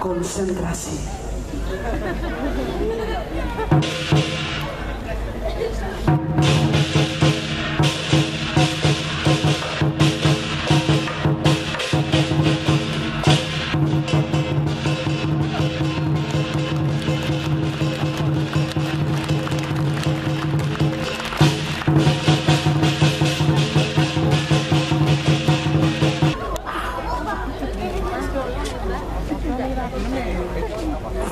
Konsentrasi.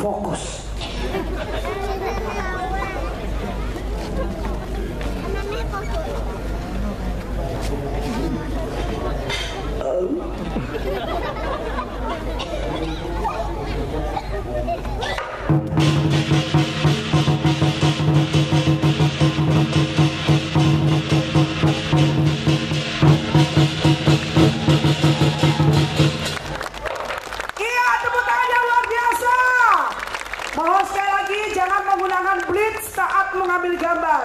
Fokus. Mengambil gambar.